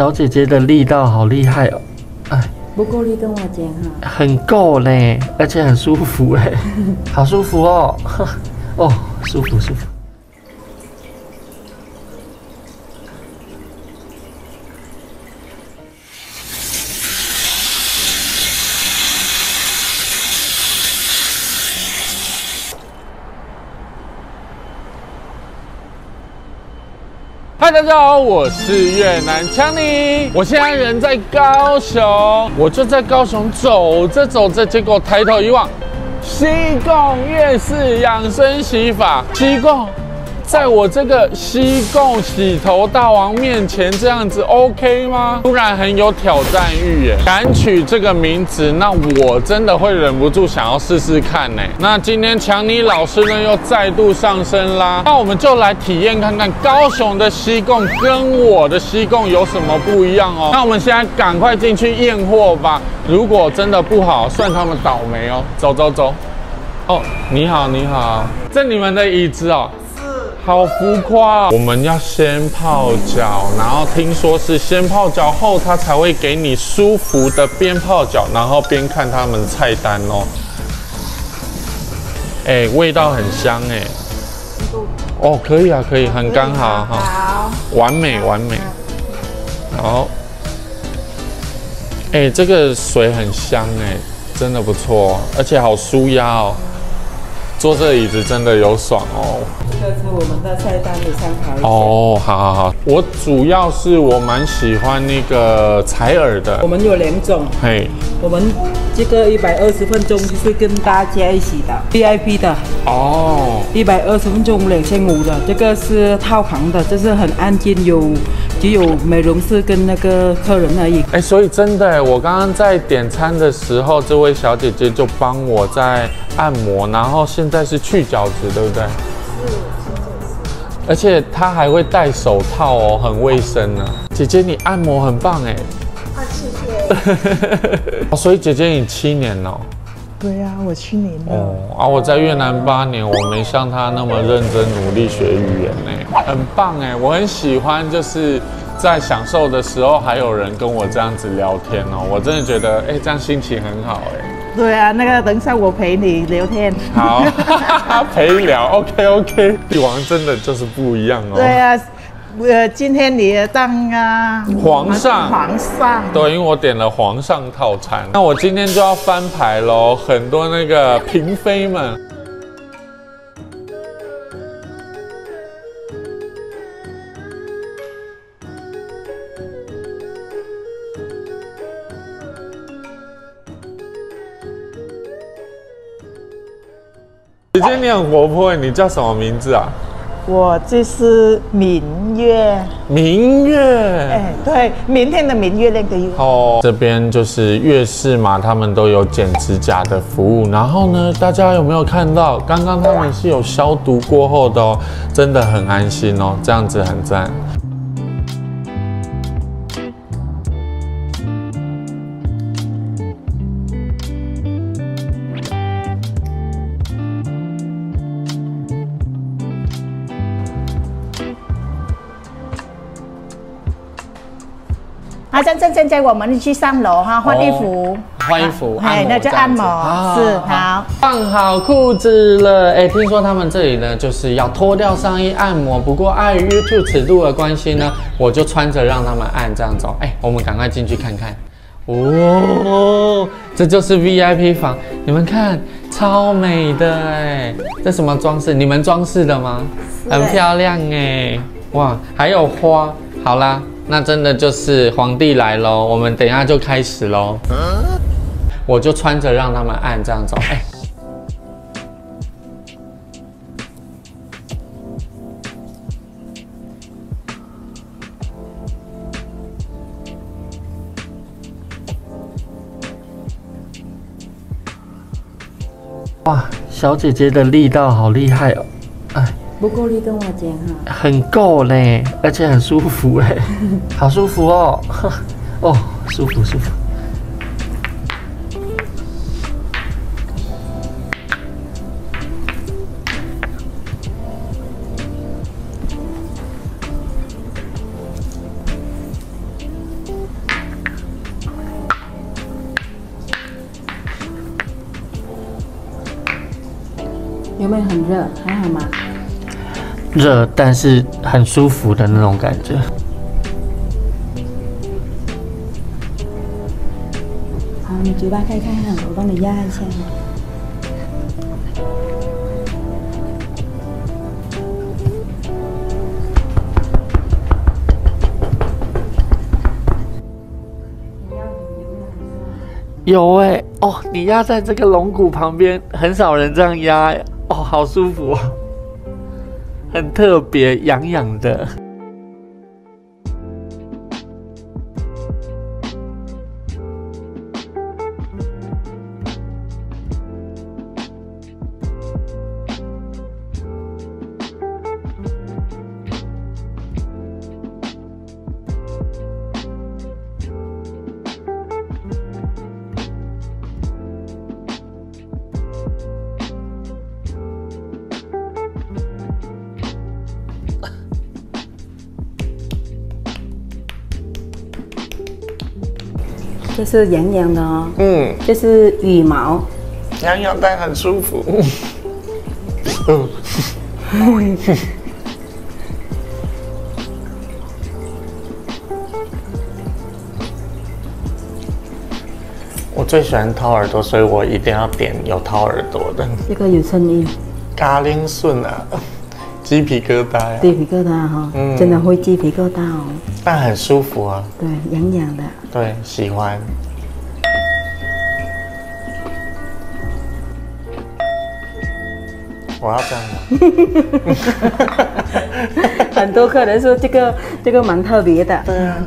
小姐姐的力道好厉害哦！哎，不够力跟我讲哈，很够嘞，而且很舒服哎，好舒服哦，哦，舒服舒服。 嗨，大家好，我是越南强尼，我现在人在高雄，我就在高雄走着走着，结果抬头一望，西贡越式养生洗法，西贡在我这个西贡洗头大王面前这样子 OK 吗？突然很有挑战欲耶，敢取这个名字，那我真的会忍不住想要试试看呢。那今天强尼老师呢又再度上身啦，那我们就来体验看看高雄的西贡跟我的西贡有什么不一样哦。那我们现在赶快进去验货吧，如果真的不好，算他们倒霉哦。走走走，哦，你好你好，这你们的椅子哦。 好浮夸哦！我们要先泡脚，然后听说是先泡脚后，他才会给你舒服的边泡脚，然后边看他们菜单哦。哎，味道很香哎。哦，可以啊，可以，很刚好哈。好，完美完美。好。哎，这个水很香哎，真的不错、哦，而且好舒压哦。 坐这椅子真的有爽哦！这个是我们的菜单的参考一下哦。好好好，我主要是我蛮喜欢那个采耳的。我们有两种，嘿，我们这个120分钟就是跟大家一起的 VIP 的哦，120分钟2500的，这个是套房的，就是很安静，只有美容师跟那个客人而已。哎，所以真的，我刚刚在点餐的时候，这位小姐姐就帮我在。 按摩，然后现在是去角质，对不对？是，而且她还会戴手套哦，很卫生呢、啊。姐姐，你按摩很棒哎。啊，谢谢。所以姐姐你7年哦。对呀、啊，我7年了。哦啊，我在越南8年，我没像她那么认真努力学语言哎，很棒哎，我很喜欢，就是在享受的时候还有人跟我这样子聊天哦，我真的觉得哎，这样心情很好哎。 对啊，那个等一下我陪你聊天。好，陪聊 ，OK OK。帝王真的就是不一样哦。对啊，今天你也当啊皇上，皇上。对，因为我点了皇上套餐，那我今天就要翻牌喽，很多那个嫔妃们。 姐姐，你很活泼，你叫什么名字啊？我就是明月。明月，哎，对，明天的明月亮的月。哦，这边就是越式嘛，他们都有剪指甲的服务。然后呢，大家有没有看到？刚刚他们是有消毒过后的哦，真的很安心哦，这样子很赞。 啊，现在我们去3楼哈，换衣服，换衣服，哎，那就按摩，是好，放好裤子了。哎，听说他们这里呢，就是要脱掉上衣按摩，不过碍于 YouTube 尺度的关系呢，我就穿着让他们按这样走。哎，我们赶快进去看看。哦，这就是 VIP 房，你们看，超美的哎，这什么装饰？你们装饰的吗？很漂亮哎，哇，还有花。好啦。 那真的就是皇帝来咯，我们等一下就开始咯。我就穿着让他们按这样走。哎，哇，小姐姐的力道好厉害哦！哎。 不够力跟我讲哈，很够嘞，而且很舒服哎，好舒服哦，哦，舒服舒服。有没有很热？还好吗？热，但是很舒服的那种感觉。好，你嘴巴开开看，我帮你压一下。 有哎、欸、哦，你压在这个龙骨旁边，很少人这样压、欸、哦，好舒服、哦，很特别，痒痒的。就是痒痒的哦，嗯，就是羽毛，痒痒但很舒服，嗯，我最喜欢掏耳朵，所以我一定要点有掏耳朵的。这个有声音，嘎铃顺啊，鸡皮疙瘩、啊，鸡皮疙瘩哈、哦，嗯，真的会鸡皮疙瘩哦。 但很舒服啊，对，痒痒的，对，喜欢。我要这样吗？很多客人说这个蛮特别的。对啊。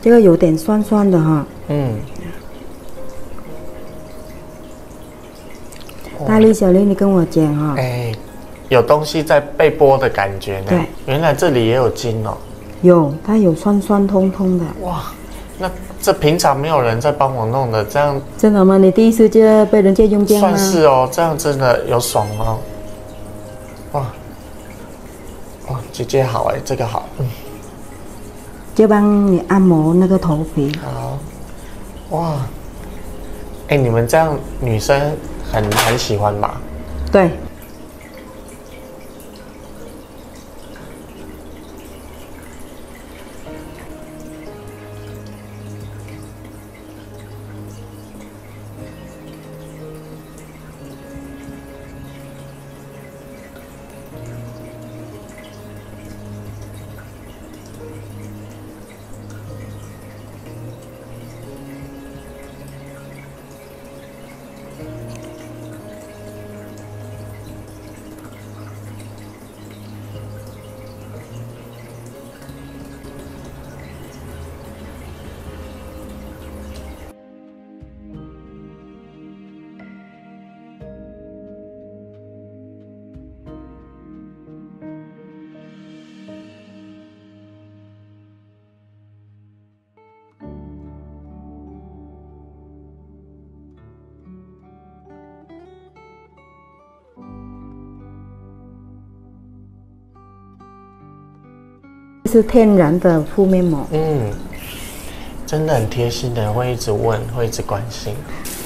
这个有点酸酸的哈，嗯，大力小力，你跟我讲哈，哎，有东西在被剥的感觉呢。对，原来这里也有筋哦。有，它有酸酸通通的。哇，那这平常没有人在帮我弄的，这样真的吗？你第一次就被人家用这样吗？算是哦，这样真的有爽哦。哇，哇，姐姐好哎，这个好，嗯。 就帮你按摩那个头皮。好，哇，哎、欸，你们这样女生很喜欢吧？对。是天然的敷面膜，嗯，真的很贴心的，会一直问，会一直关心。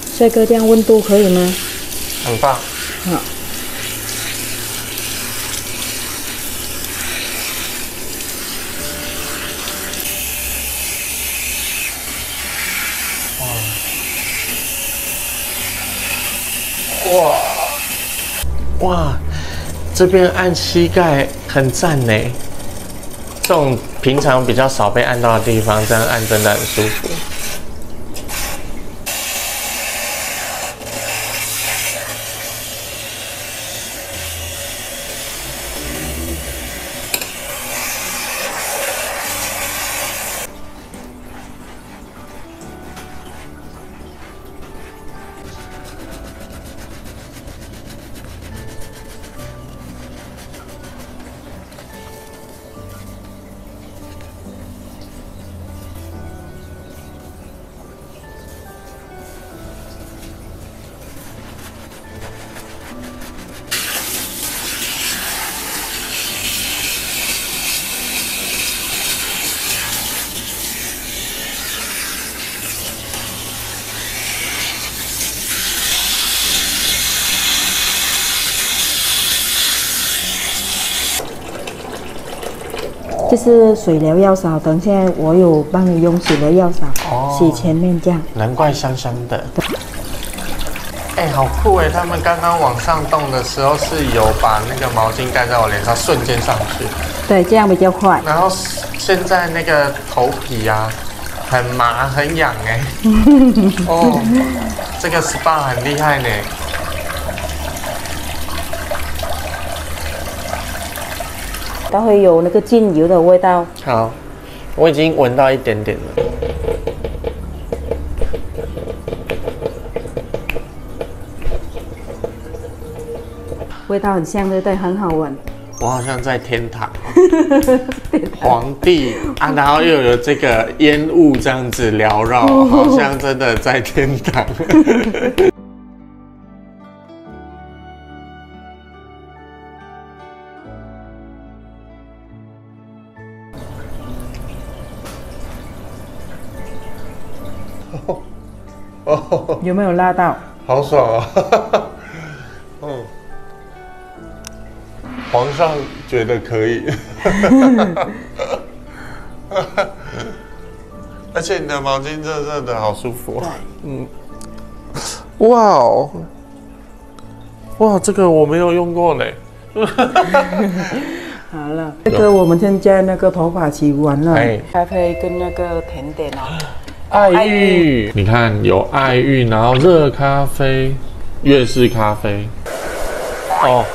帅哥，这样温度可以吗？很棒。好。哇哇哇，这边按膝盖很赞呢。这种平常比较少被按到的地方，这样按真的很舒服。就是水疗药勺，等一下我有帮你用水疗药勺、洗前面这样，难怪香香的。哎、欸，好酷哎！他们刚刚往上动的时候是有把那个毛巾盖在我脸上，瞬间上去。对，这样比较快。然后现在那个头皮啊，很麻很痒哎。哦，这个 SPA 很厉害呢。 它会有那个精油的味道。好，我已经闻到一点点了。味道很香，对不对？很好闻。我好像在天堂，皇帝啊，然后又有这个烟雾这样子缭绕，好像真的在天堂。哦，有没有拉到？好爽啊！嗯，皇上觉得可以，而且你的毛巾热热的，好舒服、啊。嗯，哇哦，哇，这个我没有用过呢。好了，这个我们现在那个头发洗完了，哎、还可以跟那个甜点啊。 爱玉，你看有爱玉，然后热咖啡、越式咖啡，哦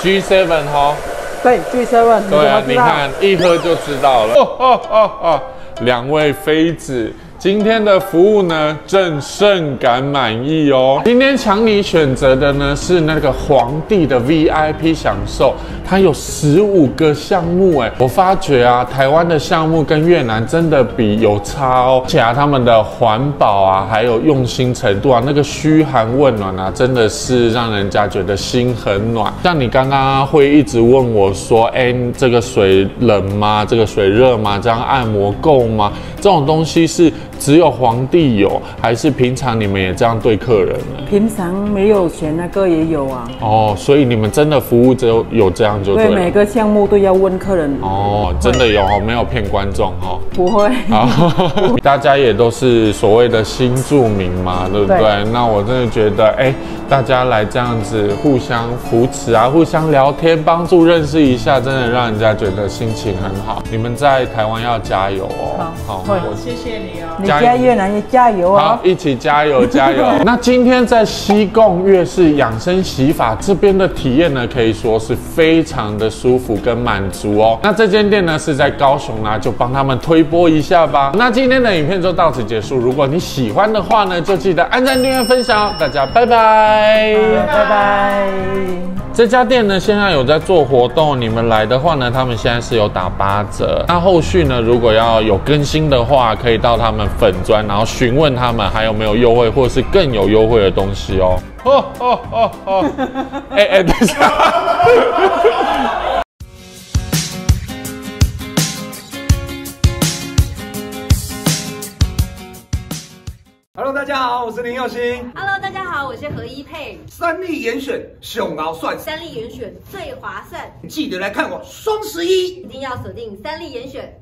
，G7 哈，对 G7， 对啊，你看一喝就知道了。哦哦哦哦，两位妃子今天的服务呢，朕甚感满意哦。今天强尼选择的呢是那个皇帝的 VIP 享受，它有15个项目哎，我发觉啊，台湾的项目跟越南真的比有差哦，而且啊，他们的环保啊，还有用心程度啊，那个嘘寒问暖啊，真的是让人家觉得心很暖。像你刚刚会一直问我说，哎，这个水冷吗？这个水热吗？这样按摩够吗？这种东西是。 只有皇帝有，还是平常你们也这样对客人呢？平常没有选那个也有啊。哦，所以你们真的服务只有这样就对了。对，每个项目都要问客人。哦，真的有哦，没有骗观众哦。不会。哦、大家也都是所谓的新住民嘛，对不对？对那我真的觉得，哎，大家来这样子互相扶持啊，互相聊天，帮助认识一下，真的让人家觉得心情很好。你们在台湾要加油哦。好，好，谢谢你哦。 你在越南也加油哦！好，一起加油加油！那今天在西贡越式养生洗发这边的体验呢，可以说是非常的舒服跟满足哦。那这间店呢是在高雄啦、啊，就帮他们推播一下吧。那今天的影片就到此结束，如果你喜欢的话呢，就记得按赞、订阅、分享、哦。大家拜拜，拜拜。这家店呢现在有在做活动，你们来的话呢，他们现在是有打8折。那后续呢，如果要有更新的话，可以到他们。 粉砖，然后询问他们还有没有优惠，或者是更有优惠的东西哦。哦哦哦哦！哎哎，等一下。Hello， 大家好，我是林佑兴。Hello， 大家好，我是何一佩。三立严选熊熬蒜，三立严选最划算，记得来看我双11，一定要锁定三立严选。